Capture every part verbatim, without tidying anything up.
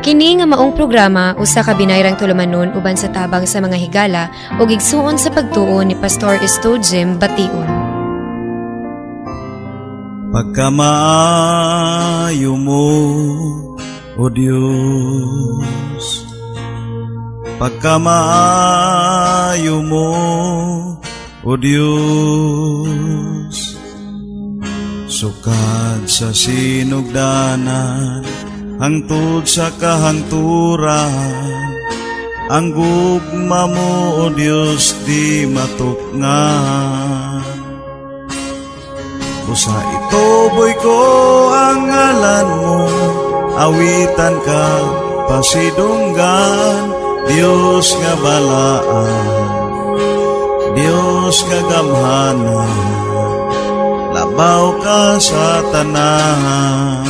Kini nga maong programa usa ka binayrang tulumanon uban sa tabang sa mga higala o gigsuon sa pagtuo ni Pastor Stowe Jim Bation. Pagkamaayo mo, O Diyos, pagkamaayo mo, O Diyos, sukad sa sinugdanan. Hangtod sa kahangturan, ang gugma mo, O Diyos, di matukngan. Busa itoboy ko ang ngalan mo, awitan ka, pasidunggan, Diyos nga balaan, Diyos nga gamhanan, labaw ka sa tanahan.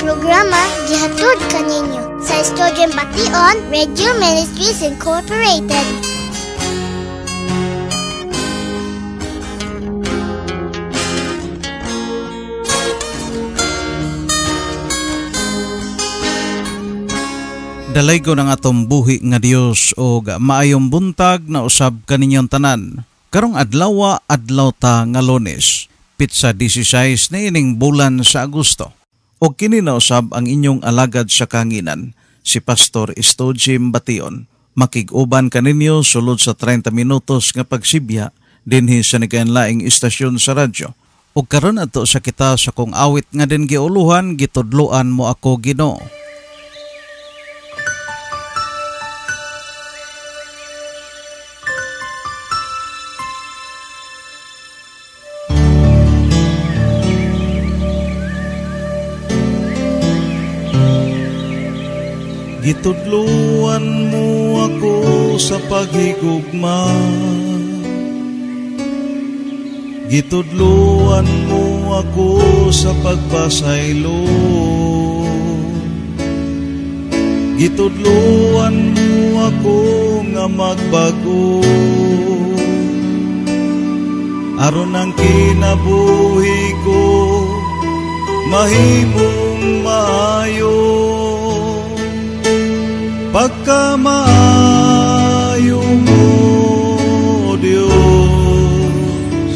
Programa gihatod kaninyo sa Stowe Jim Bation Radio Ministries Incorporated. Dalay ko ng atong buhi nga Dios o maayong buntag na usab kaninyon tanan. Karong adlawa adlaw ta nga Lunes, pitsa disisayis na ining bulan sa Agosto. O kininausab ang inyong alagad sa kanginan, si Pastor Stowe Jim Bation. Makiguban kaninyo sulod sa thirty minutos nga pagsibya dinhi sa nikainlaing istasyon sa radyo. O karon ato sa kita sa kung awit nga din giuluhan, gitudloan mo ako Ginoo. Gitudluan mo ako sa paghigugma, gitudluan mo ako sa pagpasaylo, gitudluan mo ako nga magbago, aron ang kinabuhi ko mahimong maayo. Pagkamaayo mo, Diyos,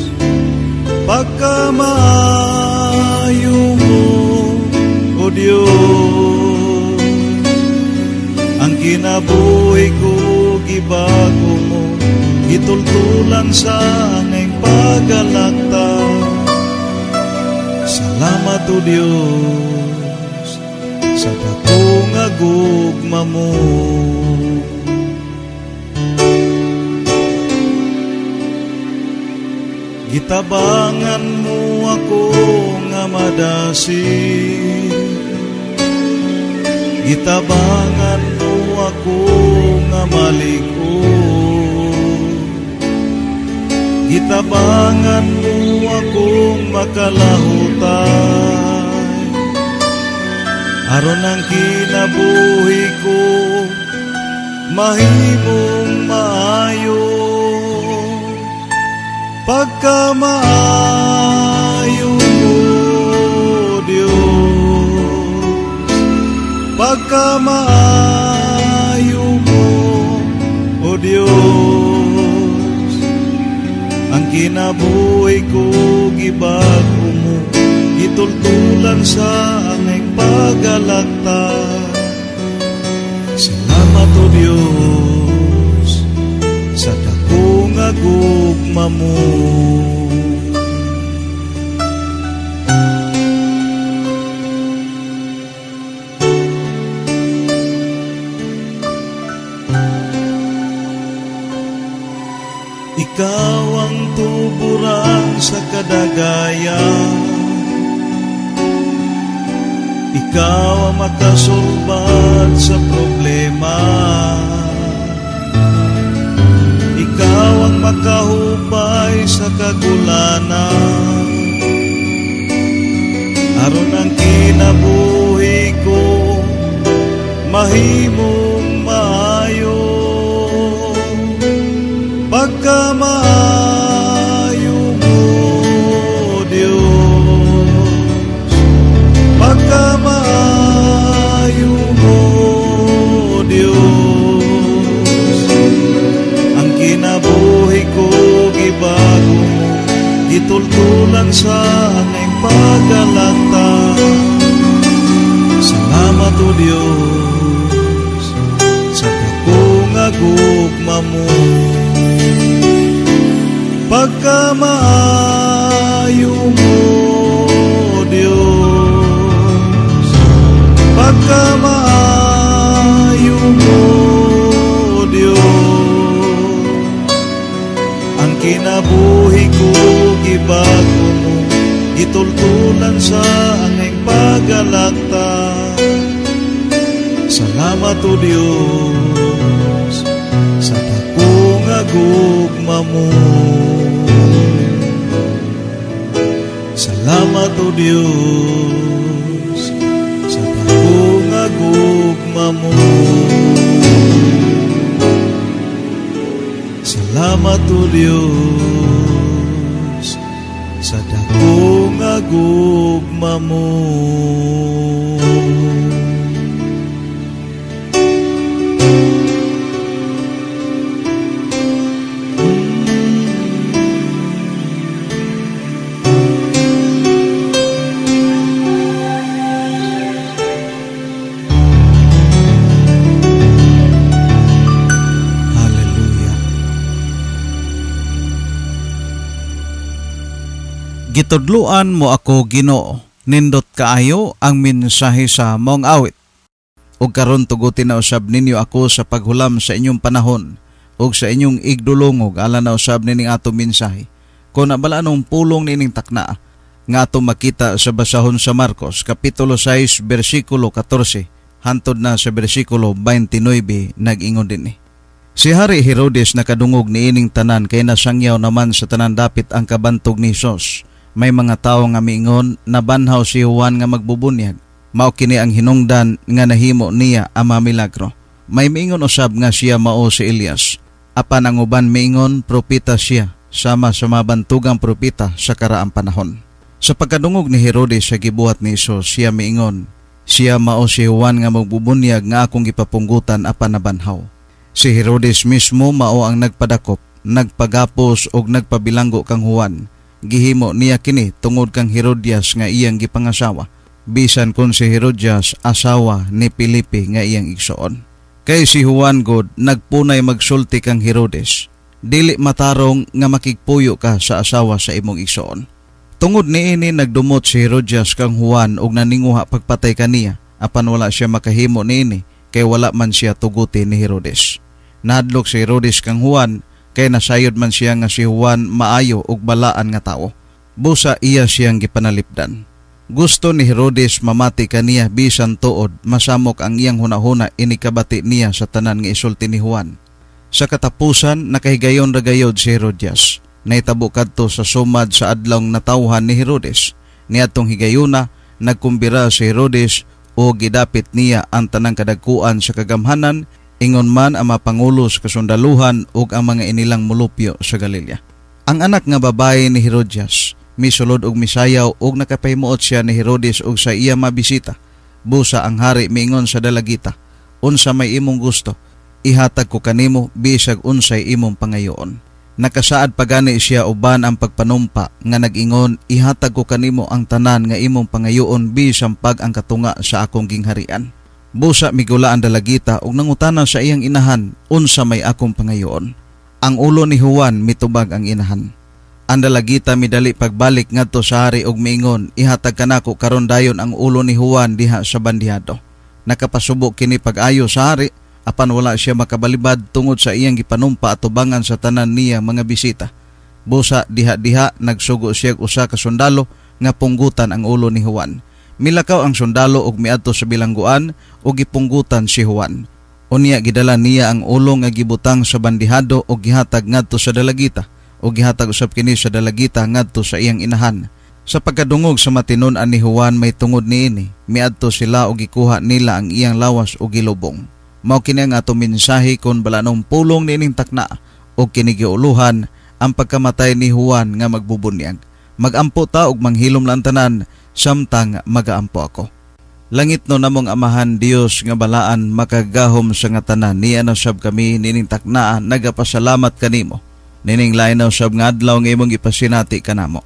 pagkamaayo mo, O Diyos, ang kinabuhi ko gibago mo, gitultulan sa aming pagalakta. Salamat, O Diyos, sa dako nga gugma mo. Gitabangan mo ako nga madasin, gitabangan mo ako nga malikod, gitabangan mo ako makalahutan, aron ang kinabuhi ko mahimong maayo. Pagkamaayo mo, Diyos, pagkamaayo mo, O Diyos, ang kinabuhi ko gibago mo, gitultulan sa aming pagalakta. Salamat, O Diyos, sa dako nga gugma mo. Ikaw ang tuburan sa kadagayan, ikaw ang makasulbat sa problema, ikaw ang makahubay sa kagulanan, aron ang kinabuhi ko mahimong maayo. Pagkamaayo mo, Diyos, pagtulang sa aming pagkalata. Salamat o Diyos sa pagkungagugma mo. Pagkamaayo mo o Diyos, pagkamaayo mo o Diyos, ang kinabuhi ko gibago mo, gitultulan sa aming paggalakta. Salamat o Diyos sa pagkungagugma mo. Salamat o Diyos sa pagkungagugma mo. Salamat o Diyos sa pagkungagugma mo. Gitudluan mo ako Ginoo, nindot kaayo ang mensahe sa mong awit. Ug karon tugutin na usab ninyo ako sa paghulam sa inyong panahon ug sa inyong igdulungog alang na usab nining atong mensahe. Kun abala anong pulong nining takna nga ato makita sa basahon sa Marcos kapitulo sais bersikulo katorse hantod na sa bersikulo twenty-nine nag-ingon dinhi. Si Hari Herodes nakadungog niining tanan kay nasangyaw naman sa tanan dapit ang kabantog ni Jesus. May mga tao nga miingon na banhaw si Juan nga magbubunyag. Mao kini ang hinungdan nga nahimo niya ang milagro. May miingon usab nga siya mao si Elias. Apan ang uban miingon propita siya sama sa mabantugang propita sa karaang panahon. Sa pagkadungog ni Herodes sa gibuhat ni Jesus, siya miingon, siya mao si Juan nga magbubunyag nga akong gipapunggutan apan nabanhaw. Si Herodes mismo mao ang nagpadakop, nagpagapos og nagpabilanggo kang Juan. Gihimo niya kini tungod kang Herodias nga iyang gipangasawa, bisan kun si Herodias asawa ni Felipe nga iyang igsoon. Kay si Juan god nagpunay magsulti kang Herodes, dili matarong nga makigpuyo ka sa asawa sa imong igsoon. Tungod niini nagdumot si Herodias kang Juan og naninguha pagpatay kaniya, apan wala siya makahimo niini kay wala man siya tuguti ni Herodes. Nadlok si Herodes kang Juan kay nasayod man siya nga si Juan maayo og balaan nga tao. Busa iya siyang gipanalipdan. Gusto ni Herodes mamati kaniya bisan tuod masamok ang iyang hunahuna inikabati niya sa tanan nga isulti ni Juan. Sa katapusan nakahigayon ra gayod si Herodias. Naitabo kadto sa sumad sa adlong natawhan ni Herodes. Niadtong higayuna nagkumbira si Herodes o gidapit niya ang tanang kadagkuan sa kagamhanan. Ingon man ang mga pangulo sa kasundaluhan ug ang mga inilang mulupyo sa Galilea. Ang anak nga babae ni Herodias misulod og misayaw ug nakapahimuot siya ni Herodes ug sa iya mabisita. Busa ang hari miingon sa dalagita, unsa may imong gusto, ihatag ko kanimo bisag unsay imong pangayoon. Nakasaad pagani siya uban ang pagpanumpa nga nagingon, ihatag ko kanimo ang tanan nga imong pangayoon bisan pag ang katunga sa akong gingharian. Busa migula ang dalagita ug nangutana sa iyang inahan, unsa may akong pangayoon. Ang ulo ni Juan mitubag ang inahan. Ang dalagita midali pagbalik ngadto sa hari ug miingon, ihatag kanako karon dayon ang ulo ni Juan diha sa bandihado. Nakapasubok kini pag-ayo sa hari, apan wala siya makabalibad tungod sa iyang gipanumpa at tubangan sa tanan niya mga bisita. Busa diha-diha nagsugo siya usa ka sundalo nga punggutan ang ulo ni Juan. Milakaw ang sundalo og miadto sa bilangguan og gipunggutan si Juan. Unya gidala niya ang ulo nga gibutang sa bandihado og gihatag ngadto sa dalagita og gihatag usab kini sa dalagita ngadto sa iyang inahan. Sa pagkadungog sa matinun-an ni Juan may tungod niini, miadto sila og gikuha nila ang iyang lawas og gilubong. Mao kini ang atong mensahe kon balanong pulong niining takna og kini giuluhan ang pagkamatay ni Juan nga magbubunyag. Magampo ta og manghilom lang tanan samtang magaampo ako. Langit no namong amahan Dios nga balaan makagahom sa nga tanan, niya na sab kami nining taknaa nagapasalamat kanimo nining lain na sab nga adlaw nga imong gipasinati kanamo.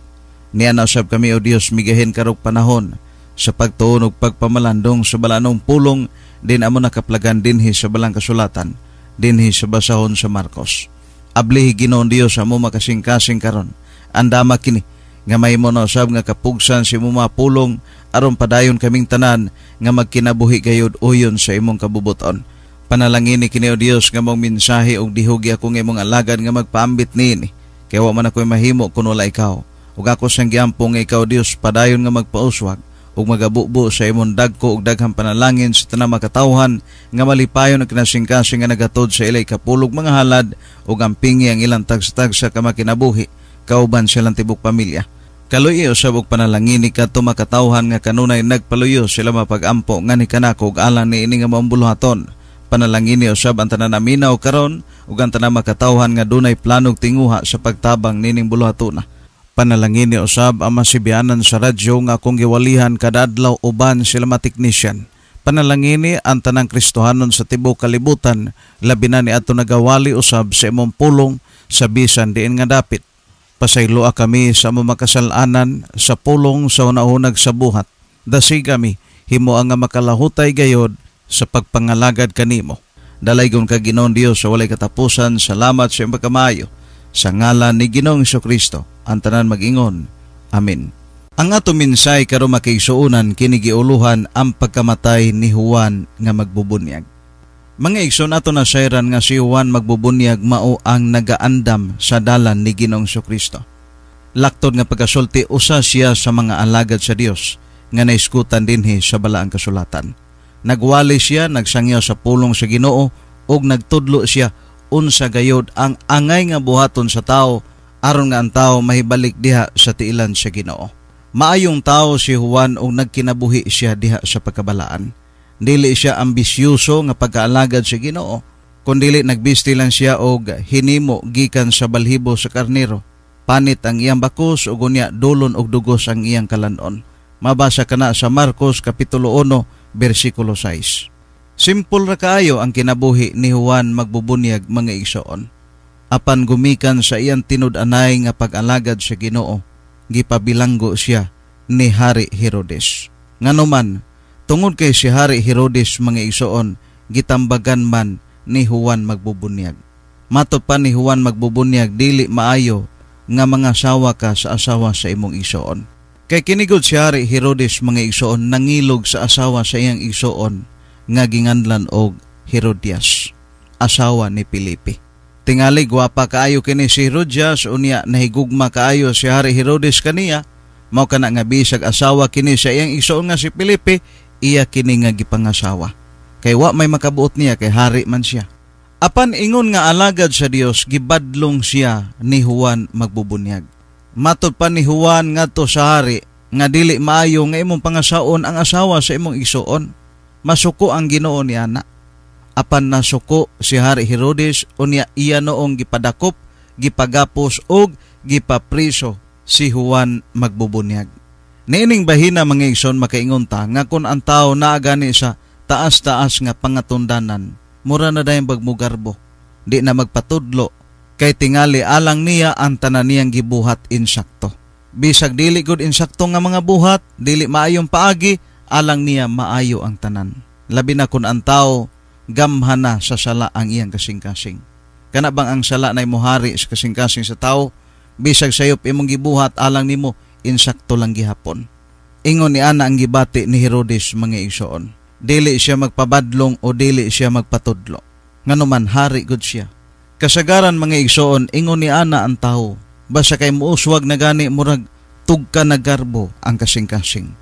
Niya na usab kami o Dios migahin karog panahon sa pagtuon og pagpamalandong sa balanong pulong din amo nakaplagan dinhi sa balang kasulatan dinhi sa basahon sa Marcos. Ablihi Ginoong Dios amo makasingkasing karon. Andama kini nga mahimo na usab nga kapugsan si imo mapulong aron padayon kaming tanan nga magkinabuhi gayud uyon sa imong kabubuton. Panalangin ni kini o Dios nga mong mensahe og dihugi ako nga imong alagad nga magpaambit niini. Kaya wa man ako'y mahimo kun wala ikaw. Ug ako sang giampong nga ikaw Dios padayon nga magpauswag ug magabubo sa imong dagko ug daghang panalangin sa tanang makatawhan nga malipayon ang kinasingkasing nga nagatod sa ilay kapulog mga halad ug ang pingi ang ilang tagsa-tagsa ka makinabuhi kauban silang tibok pamilya. Kaluyo sa bug panalangin ni kadto makatawhan nga kanunay nagpaluyo sila mapagampo nga ni kanako ug alang niini nga maambuluhaton. Panalangin ni usab ang tanan naminaw karon ug ang tanan makatawhan nga dunay planog tinguha sa pagtabang nining buluhatuna. Panalangin ni usab ang masibyanan sa radyo nga akong giwalihan kadadlaw uban sila matiknisyan. Panalangin ni ang tanang Kristohanon sa tibuok kalibutan, labi na ni ato nagawali usab sa imong pulong sa bisan diin nga dapit. Pasayloa kami sa mamakasalanan sa pulong sa unahunag sa buhat. Dasi kami himo ang makalahutay gayod sa pagpangalagad kanimo. Dalaygon ka Ginoong Dios sa walay katapusan. Salamat sa imong pagkamayo. Sa ngalan ni Ginoong Kristo. Ang tanan mag-ingon. Amen. Ang ato minsay karon makigsuonan kini giuluhan ang pagkamatay ni Juan nga magbubunyag. Mga igsoon ato na sayran nga si Juan magbubunyag mao ang nagaandam sa dalan ni Ginoong Kristo. Laktod nga pagkasulti usa siya sa mga alagad sa Dios nga naiskutan dinhi sa balaang kasulatan. Nagwali siya, nagsangyaw sa pulong sa Ginoo ug nagtudlo siya unsa gayod ang angay nga buhaton sa tao aron nga ang tao mahibalik diha sa tiilan sa Ginoo. Maayong tao si Juan og nagkinabuhi siya diha sa pagkabalaan. Dili siya ambisyoso nga pagkaalagad sa Ginoo, kundili nagbisti lang siya og hinimo gikan sa balhibo sa karnero. Panit ang iyang bakos ug unya dulon og dugos ang iyang kalanon. Mabasa kana sa Marcos kapitulo one bersikulo six. Simple ra kaayo ang kinabuhi ni Juan magbubunyag mga igsoon. Apan gumikan sa iyang tinud-anay nga pag-alagad sa Ginoo, gipabilanggo siya ni Hari Herodes. Nganuman, tungod kay si Hari Herodes mga igsoon, gitambagan man ni Juan magbubunyag. Matod pa ni Juan magbubunyag dili maayo nga mga asawa ka sa asawa sa imong igsoon. Kay kinigod si Hari Herodes mga igsoon nangilog sa asawa sa iyang igsoon nga ginganlan og Herodias, asawa ni Pilipe. Tingali gwapa kaayo kini si Herodias unya nahigugma kaayo si Hari Herodes kaniya. Mao kana nga bisag asawa kini sa iyang igsoon nga si Felipe, iya kini nga gipangasawa. Kay wa may makabuot niya kay hari man siya. Apan ingon nga alagad sa Dios, gibadlong siya ni Juan magbubunyag. Matod pa ni Juan ngadto sa hari nga dili maayo nga imong pangasaon ang asawa sa imong igsoon. Masuko ang Ginoo ni ana. Apan nasuko si Hari Herodes unya iya noong gipadakop, gipagapos og gipapriso si Juan magbubunyag. Niining bahina mga igsoon makaingon ta nga kun ang tao naa gani sa taas-taas nga pangatundanan, mura na dayang bagmugarbo, di na magpatudlo, kay tingali alang niya ang tanan niyang gibuhat insakto. Bisag dili gud insakto nga mga buhat, dili maayong paagi, alang niya maayo ang tanan. Labi na kun ang tao gamhan na sa sala ang iyang kasing-kasing. Kana bang ang sala na imuhari sa kasing-kasing sa tao, bisag sayop imong gibuhat alang nimo insakto lang gihapon. Ingon ni ana ang gibati ni Herodes mga igsoon. Dili siya magpabadlong o dili siya magpatudlo. Nganuman hari gud siya. Kasagaran mga igsoon, ingon ni ana ang tao, basta kay muuswag na gani murag tugka nagarbo ang kasing-kasing.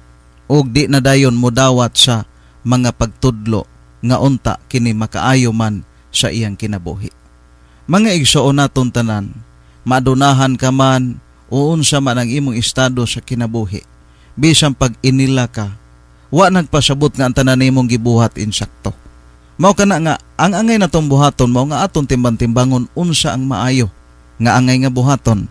O di na dayon mudawat sa mga pagtudlo nga unta kini makaayo man sa iyang kinabuhi. Mga igsoon naton tanan, madunahan ka man o unsa man ang imong estado sa kinabuhi, bisan pag inila ka, wa nagpasabot nga ang tanan nimong gibuhat insakto. Mao kana nga ang angay natong buhaton mao nga aton timbang-timbangon unsa ang maayo nga angay nga buhaton.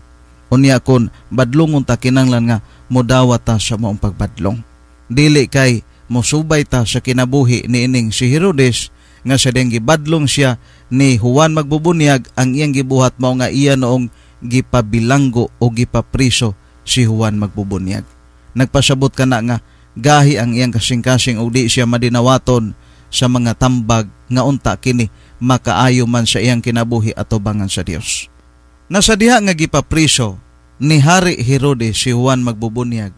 Unya kun badlongon ta kinahanglan nga modawat ta sa maong pagbadlong. Dili kay mosubay ta sa kinabuhi ni ining si Herodes nga sa deng gibadlong siya ni Juan magbubunyag ang iyang gibuhat mao nga iya noong gipabilanggo o gipapriso si Juan magpubunyag. Nagpasabot ka na nga, gahi ang iyang kasing-kasing o di siya madinawaton sa mga tambag nga unta kini makaayo man sa iyang kinabuhi atubangan sa Dios. Nasadiha nga gipapriso ni Hari Herodes si Juan magbubunyag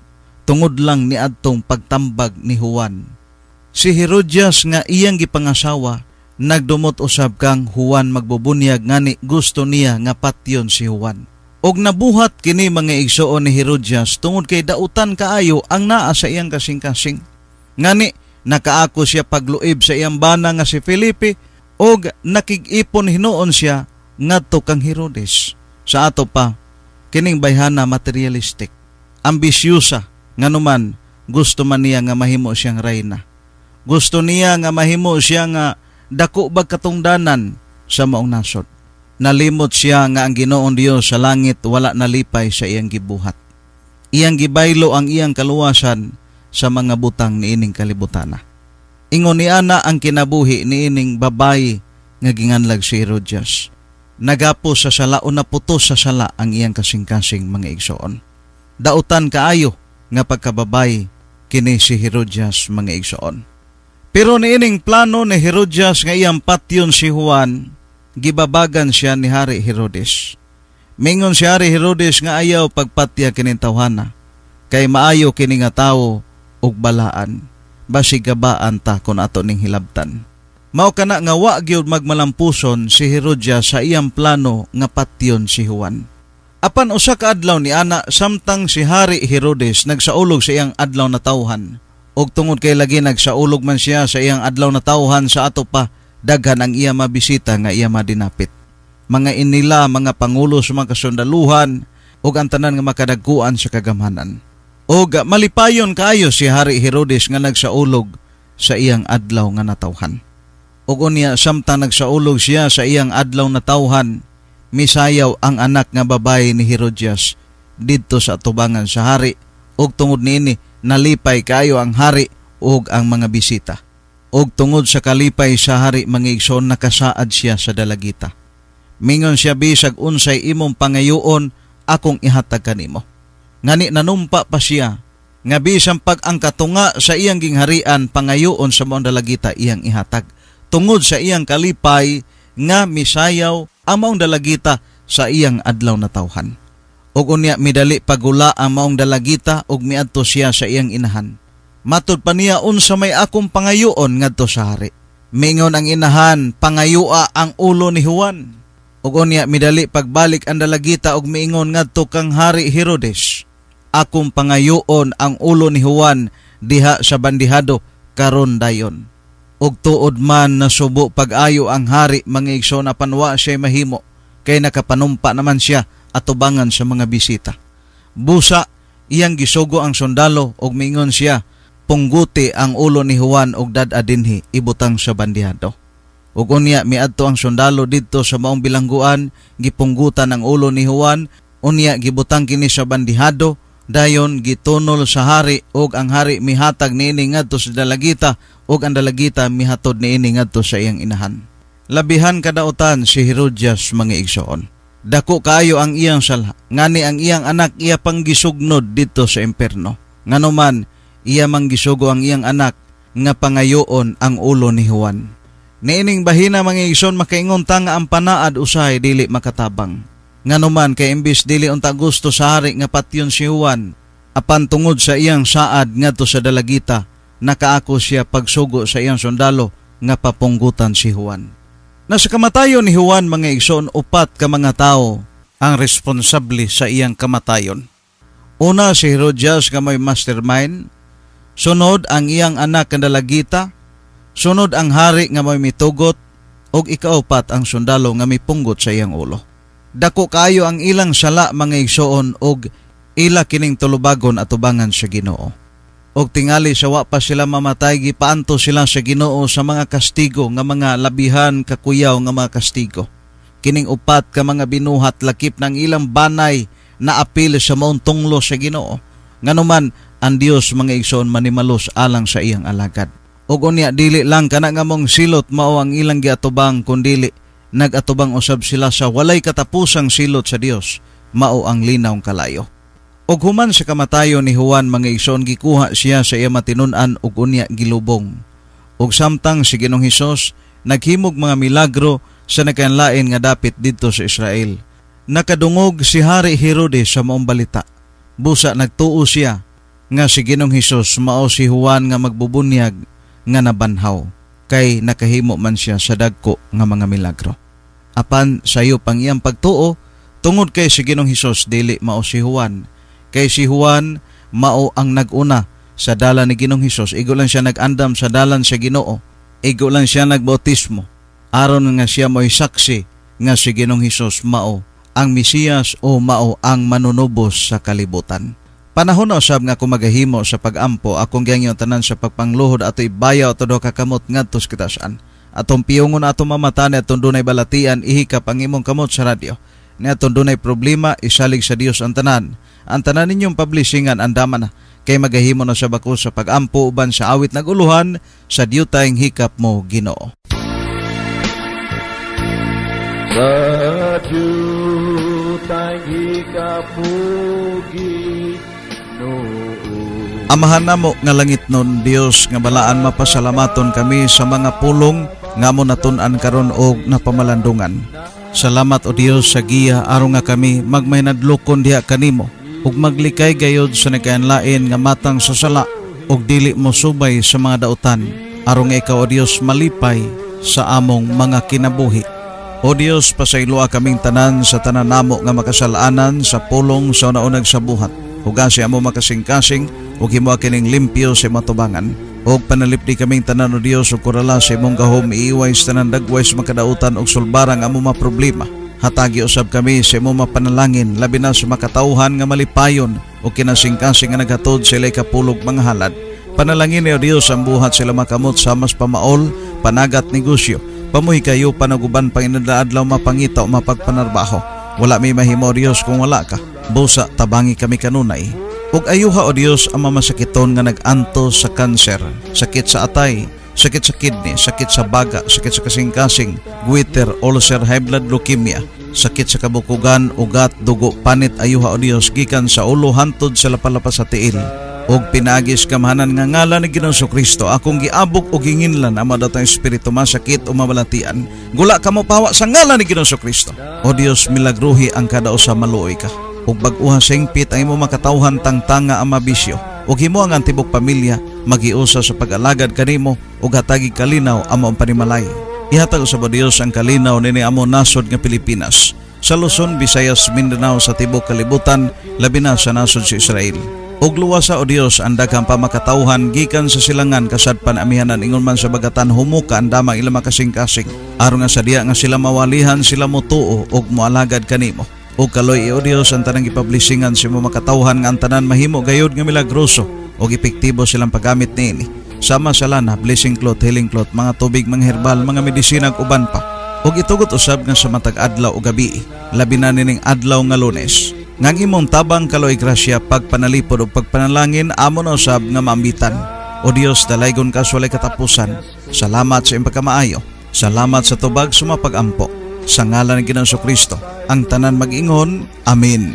tungod lang ni adtong pagtambag ni Juan. Si Herodias nga iyang gipangasawa nagdumot usab kang Juan magbubunyag ngani gusto niya nga patyon si Juan. Og nabuhat kini mga igsoon ni Herodias tungod kay dautan kaayo ang naa sa iyang kasing-kasing. Ngani nakaako siya pagluib sa iyang bana nga si Felipe og nakig-ipon hinuon siya ngadto kang Herodes. Sa ato pa, kining bayhana materialistic, ambisyosa nganuman gusto man niya nga mahimo siyang reyna. Gusto niya nga mahimo siya nga dako bag katungdanan sa maong nasod. Nalimot siya nga ang Ginoong Dios sa langit wala nalipay sa iyang gibuhat. Iyang gibaylo ang iyang kaluwasan sa mga butang niining kalibutana. Ingon ni ana ang kinabuhi niining babayi nga ginganlag si Herodias. Nagapo sa sala o naputos sa sala ang iyang kasing-kasing mga igsoon. Dautan kaayo nga pagkababayi kini si Herodias mga igsoon. Pero niining plano ni Herodias nga iyang patyon si Juan, gibabagan siya ni Hari Herodes. Mingon si Hari Herodes nga ayaw pagpatya kining tawhana, kay maayo kini nga tawo ug balaan, basig gabaan ta kon ato ning hilabtan. Mao kana nga wa gyud magmalampuson si Herodias sa iyang plano nga patyon si Juan. Apan usa ka adlaw ni ana samtang si Hari Herodes nagsaulog sa iyang adlaw na tawhan, ug tungod kay lagi nagsaulog man siya sa iyang adlaw na tawhan sa ato pa, daghan ang iya mabisita nga iya madinapit. Mga inila, mga pangulo sa mga kasundaluhan ug ang tanan nga makadagkuan sa kagamhanan. Og malipayon kaayo si Hari Herodes nga nagsaulog sa iyang adlaw nga natawhan. Og unya samtang nagsaulog siya sa iyang adlaw natawhan, misayaw ang anak nga babae ni Herodias didto sa atubangan sa hari, og tungod niini nalipay kaayo ang hari ug ang mga bisita. Og tungod sa kalipay sa hari mga igsoon, nakasaad siya sa dalagita. Mingon siya, bisag unsay imong pangayoon akong ihatag kanimo. Ngani nanumpa pa siya nga bisan pag ang katunga sa iyang gingharian pangayoon sa maong dalagita iyang ihatag. Tungod sa iyang kalipay nga misayaw ang maong dalagita sa iyang adlaw na tawhan. Og unya midali pagula ang maong dalagita og miadto siya sa iyang inahan. Matod pa niya, unsa may akong pangayoon ngadto sa hari. Mingon ang inahan, pangayoa ang ulo ni Juan. Ug unya midali pagbalik ang dalagita og miingon ngadto kang Hari Herodes, akong pangayoon ang ulo ni Juan diha sa bandihado karon dayon. Ug tuod man nasubo pag-ayo ang hari mga igsoon, apan wa siya mahimo kay nakapanumpa naman siya atubangan sa mga bisita. Busa iyang gisugo ang sundalo og miingon siya, pungguti ang ulo ni Juan og dad-a dinhi ibutang sa bandihado. Ug unya miadto ang sundalo didto sa maong bilangguan, gipunggutan ang ulo ni Juan, unya gibutang kini sa bandihado, dayon gitunol sa hari og ang hari mihatag niini ngadto sa dalagita og ang dalagita mihatod niini ngadto sa iyang inahan. Labihan kadaotan si Herodias mga igsoon. Dako kaayo ang iyang sala, ngani ang iyang anak iya pangisugnod didto sa impierno. Nganuman iya mang gisugo ang iyang anak nga pangayoon ang ulo ni Juan. Niining bahina mga igsoon, makaingon ta nga ang panaad usahay dili makatabang. Nganuman kay imbis dili unta gusto sa hari nga patyon si Juan, apan tungod sa iyang saad ngadto sa dalagita, nakaako siya pagsugo sa iyang sundalo nga papunggutan si Juan. Nasa kamatayon ni Juan mga igsoon, upat ka mga tao ang responsable sa iyang kamatayon. Una si Herodias nga may mastermind, sunod ang iyang anak nga dalagita, sunod ang hari nga may mitugot, og ikaupat ang sundalo nga mipunggot sa iyang ulo. Dako kaayo ang ilang sala mga igsoon og ila kining tulubagon atubangan sa Ginoo. Og tingali sa wa pa sila mamatay, gipaanto sila sa Ginoo sa mga kastigo nga mga labihan kakuyaw nga mga kastigo. Kining upat ka mga binuhat lakip ng ilang banay na apil sa maong tunglo sa Ginoo. Nganuman ang Dios mga igsoon manimalos alang sa iyang alagad. Ug unya dili lang kana nga mong silot mao ang ilang giatubang, kundili nagatubang usab sila sa walay katapusang silot sa Dios, mao ang linawng kalayo. Og human sa kamatayon ni Juan mga igsoon, gikuha siya sa iya matinun-an og unya gilubong. Og samtang si Ginoong Hesus naghimog mga milagro sa nakainlain nga dapit didto sa Israel. Nakadungog si Hari Herodes sa maong balita. Busa nagtuo siya nga si Ginoong Hesus mao si Juan nga magbubunyag nga nabanhaw, kay nakahimo man siya sa dagko nga mga milagro. Apan sayo pang iyang pagtuo tungod kay si Ginoong Hesus dili mao si Juan. Kay si Juan mao ang naguna sa dalan ni Ginoong Hesus. Igo lang siya nagandam sa dalan sa Ginoo. Igo lang siya nagbautismo. Aron nga siya mo'y saksi nga si Ginoong Hesus mao ang Mesiyas o mao ang manunubos sa kalibutan. Panahon na usab nga kumagahimo sa pagampo, akong gayong tanan sa pagpangluhod ato ibayaw ato do kakamot ngadto sa kitasan. Atong piyungon ato mamatani atong dunay balatian ihikap ang imong kamot sa radyo. Ni atong dunay problema isalig sa Dios ang tanan. Ang tanan ninyong publishingan andama na kay magahimo na sa bako sa pagampo uban sa awit naguluhan sa diyutayng hikap mo Ginoo. Sa diyutayng hikap mo Ginoo. Amahan namo nga langit nun, Dios nga balaan mapasalamaton kami sa mga pulong nga mo natun-an karon og napamalandungan. Salamat o Dios sa giya aron nga kami magmahinadlokon diha kanimo ug maglikay gayod sa nagkainlain nga matang sa sala ug dili mo subay sa mga dautan aron nga ikaw o Dios malipay sa among mga kinabuhi. O Dios, pasayloa kaming tanan sa tanan namo nga makasalaanan sa pulong sa una-unag sabuhat. Hugas siya mo makasing-kasing, huwag himo kining limpyo sa matubangan. Huwag panalipdi kaming tanan o Diyos o kurala sa imong gahom iiwais tanan dagwais makadautan o sulbarang amo maproblema. Hatagi usab kami sa imong mapanalangin, labi na sa makatauhan nga malipayon o kinasing-kasing nga naghatod sila'y kapulog mga halad. Panalangin niyo Diyos ang buhat sila makamot sa mas pamaol, panagat negosyo. Pamuhi kayo panaguban panginadaadlaw mapangita o mapagpanarbaho. Wala may mahimo o Diyos kung wala ka. Busa tabangi kami kanunay. Ug ayuha o Diyos ang mamasakiton nga nag-anto sa kanser, sakit sa atay, sakit sa kidney, sakit sa baga, sakit sa kasing-kasing, goiter, ulcer, high blood leukemia, sakit sa kabukugan, ugat, dugo, panit. Ayuha o Diyos gikan sa ulo hantod sa lapalapas sa tiil. Ug pinagis kamhanan nga ngala ni Ginoong Kristo, akong giabok ug ginginlan ang madatang espiritu masakit o mabalatian. Gula ka mo pawa sa ngala ni Ginoong Kristo. O Dios, milagruhi ang kada usa maluoy ka. Ug bag-uha singpit ang imo makatawhan tangtanga ang mabisyo. Ug himo ang tibok pamilya magiusa sa pag-alagad kanimo ug hatagi kalinaw ang maong panimalay. Ihatag usab o Dios ang kalinaw nini among nasod nga Pilipinas, sa Luzon, Visayas, Mindanao sa tibok kalibutan, labi na sa nasod sa Israel. Ug luwasa o Dios ang daghang pamakatawhan gikan sa silangan kasadpan amihanan ingon man sa bagatan humuka ang damang ilang makasing-kasing aron nga sadya nga sila mawalihan sila motuo ug moalagad kanimo. Ug kaloy o Dios ang tanang gipublishingan sa mga makatawhan nga ang tanan mahimo gayud nga milagroso ug epektibo silang paggamit niini sama sa lana, blessing cloth, healing cloth, mga tubig, mga herbal, mga medisina ug uban pa. Ug itugot usab nga sa matag adlaw o gabi, labi na nining adlaw nga Lunes. Ngang imong tabang kaloy grasya pagpanalipod o pagpanalangin amon usab nga maambitan. O Dios, dalaygon ka sa walay katapusan. Salamat sa imong pagkamaayo. Salamat sa tubag suma pagampo. Sa ngalan ni Ginoong Kristo, ang tanan mag-ingon. Amen.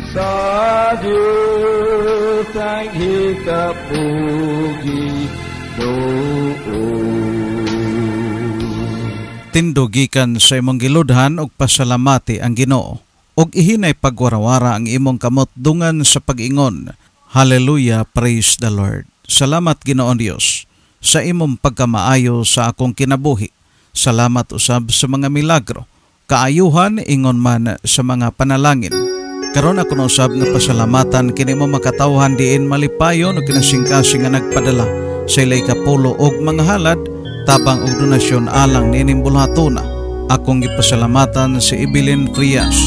Tindugikan sa imong giludhan og pasalamati ang Ginoo. Og ihinay pagwarawara ang imong kamot dungan sa pag-ingon. Hallelujah, praise the Lord. Salamat Ginoong Dios sa imong pagkamaayo sa akong kinabuhi. Salamat usab sa mga milagro, kaayuhan ingon man sa mga panalangin. Karon ako na usab nga pasalamatan kini mo makatawhan diin malipayon o kinasingkasing nga nagpadala sa ilay kapulo og mga halad, tabang og donasyon alang nining bulhatuna. Akong gipasalamatan si Ibilin Frias,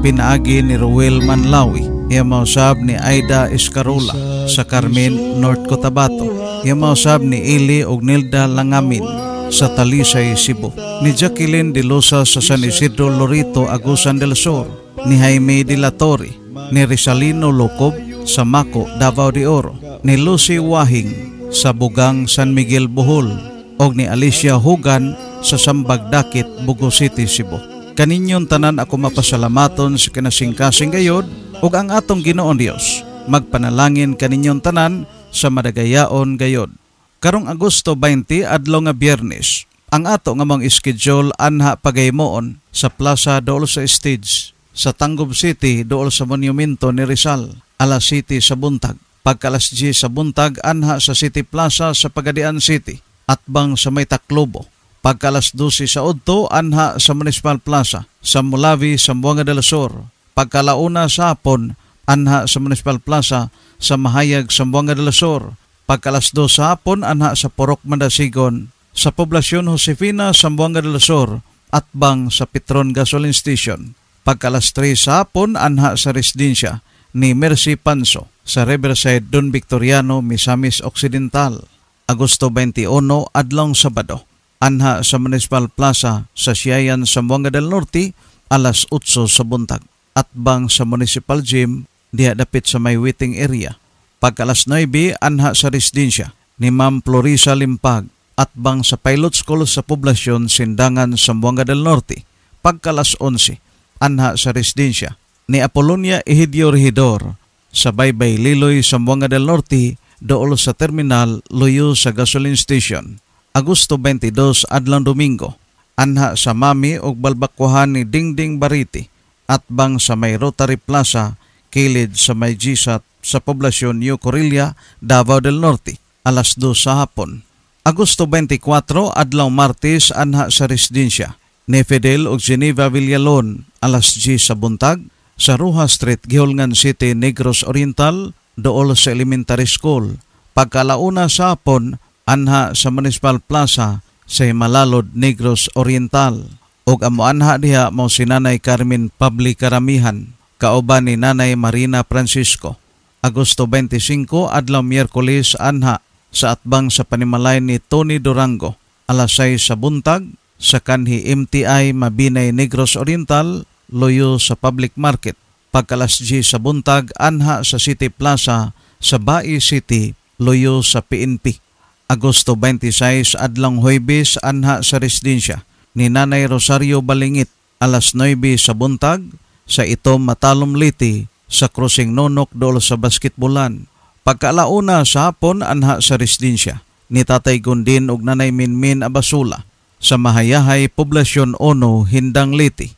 pinaagi ni Ruel Manlawi, yamausab ni Aida Escarola sa Carmen, North Cotabato, yamausab ni Eli og Nilda Langamin sa Talisay, Cebu, ni Jacqueline de Losa sa San Isidro Lorito, Agusan del Sur, ni Jaime de la Torre, ni Rizalino Locob sa Maco, Davao de Oro, ni Lucy Wahing sa Bugang, San Miguel, Bohol, og ni Alicia Hugan sa Sambag Dakit, Bugo City, Cebu. Kaninyon tanan ako mapasalamaton sa kinasingkasing gayod ug ang atong Ginoong Dios Magpanalangin kaninyon tanan sa madagayaon gayod. Karong Agosto dalawampu't adlaw nga Biyernes, ang ato nga mga schedule anha pagaymoon sa Plaza dool sa stage sa Tangub City dool sa monumento ni Rizal, alas siyete sa buntag. Pagkalas diyes sa buntag anha sa City Plaza sa Pagadian City at bang sa may Taklobo. Pagkalas dose sa Udto anha sa Municipal Plaza sa Mulawi, Zamboanga del Sur. Pagkalauna sa hapon anha sa Municipal Plaza sa Mahayag, Zamboanga del Sur. Pagkalas dos sa hapon anha sa Porok Mandasigon sa poblasyon Josefina, Zamboanga del Sur at bang sa Petron Gasoline Station. Pagkalas tres sa hapon anha sa residensya ni Mercy Panso sa Riverside Don Victoriano, Misamis Occidental. Agosto dalawampu't isa adlaw Sabado anha sa Municipal Plaza sa Siyayan, Zamboanga del Norte alas otso sa buntag at bang sa Municipal Gym diha dapit sa may waiting area. Pagkalas nuwebe anha sa residensya ni Ma'am Plurisa Limpag at bang sa Pilot School sa poblasyon Sindangan, Zamboanga del Norte. Pagkalas onse anha sa residensya ni Apolonia Egidio Regidor sa Baybay Liloy, Zamboanga del Norte dool sa terminal luyo sa gasoline station. Agosto dalawampu't dalawa adlaw Domingo anha sa Mami og Balbakwahan ni Dingding Bariti at bang sa may Rotary Plaza kilid sa may G S A T sa poblasyon New Corilla, Davao del Norte alas dos sa hapon. Agosto dalawampu't apat adlaw Martes anha sa residensya ni Fidel og Geneva Villalon alas diyes sa buntag sa Ruha Street, Ginoong City, Negros Oriental dool sa Elementary School. Pagkalauna sa hapon anha sa Municipal Plaza sa Himalalod, Negros Oriental. Og amo anha diha mao si Nanay Carmen Pabli karamihan kauban ni Nanay Marina Francisco. Agosto dalawampu't singko adlaw Miyerkules anha sa atbang sa panimalay ni Tony Durango alas sais sa buntag sa kanhi M T I Mabinay, Negros Oriental loyo sa public market. Pagkalas diyes sa buntag anha sa City Plaza sa Bae City loyo sa P N P. Agosto dalawampu't sais adlaw Huwebes anha sa residensya ni Nanay Rosario Balingit alas nuwebe sa buntag sa Itom, Matalom Liti sa Crossing Nonok dool sa Basketbulan. Pagkalauna sa hapon anha sa residensya ni Tatay Gundin og Nanay Minmin Abasula sa Mahayahay, poblasyon Ono, Hindang Liti.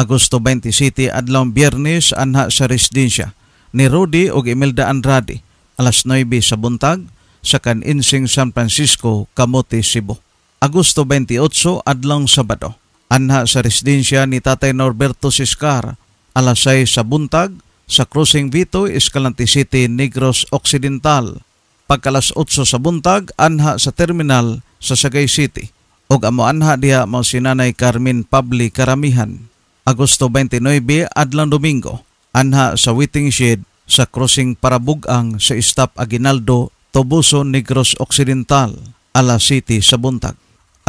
Agosto dalawampu't siyete adlaw Biyernes anha sa residensya ni Rudy og Imelda Andrade alas nuwebe sa buntag sa Kaninsing, San Francisco, Camote, Cebu. Agosto dalawampu't walo adlaw Sabado anha sa residensya ni Tatay Norberto Siscar alas sais sa buntag sa Crossing Vito, Escalante City, Negros Occidental. Pagkalas otso sa buntag anha sa terminal sa Sagay City. Og amo anha diha mao si Nanay Carmen Pabli karamihan. Agosto dalawampu't walo adlaw Domingo anha sa waiting shed sa Crossing Parabugang sa Stop Aguinaldo, Tobuso, Negros Occidental alas siyete sa buntag.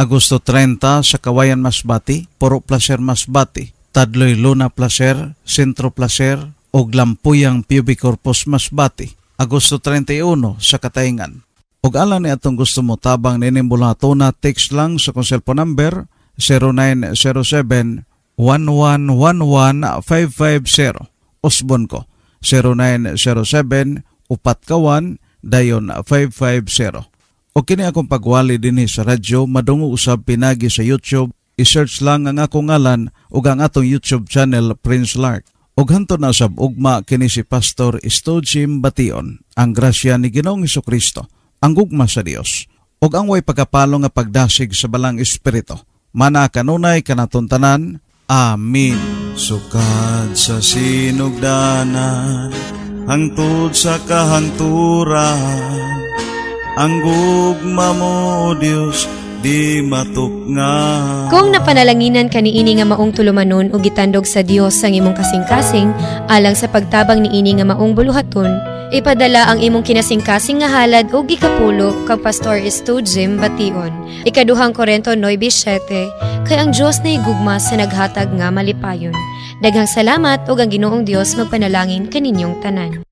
Agosto trenta sa Kawayan, Masbati, Puro Placer, Masbati, Tadloy, Luna Placer, Sentro Placer o Lampuyang, P U B Corpus, Masbati. Agosto treinta y uno sa Katayngan. Og alam ni atong gusto mo tabang ninimulato na text lang sa kong cellphone number zero nine zero seven one one one one five five zero Osbon ko zero nine zero seven upatkawan dayon five five zero. O kini akong pagwali dinhi sa radyo madungo usab pinagi sa YouTube. I-search lang ang akong ngalan ug ang atong YouTube channel Prince Lark. Og hanto na sab ugma kini si Pastor Stowe Jim Bation. Ang grasya ni Ginoong Kristo, ang gugma sa Dios, og ang way pagkapalo nga pagdasig sa balang espiritu. Mana kanunay kanaton tanan. Amen. Sukad sa sinugdanan, hangtod sa kahangturan, ang gugma mo, Dios, di matuk nga. Kung napanalanginan kaniini nga maong tulumanon o gitandog sa Dios ang imong kasing-kasing alang sa pagtabang niini nga maong buluhaton, ipadala ang imong kinasing-kasing nga halad o gikapulo kang Pastor Stowe Jim Bation. Ikaduhang Korinto nine seven, kay ang Dios na igugma sa naghatag nga malipayon. Daghang salamat o ang Ginoong Dios magpanalangin kaninyong tanan.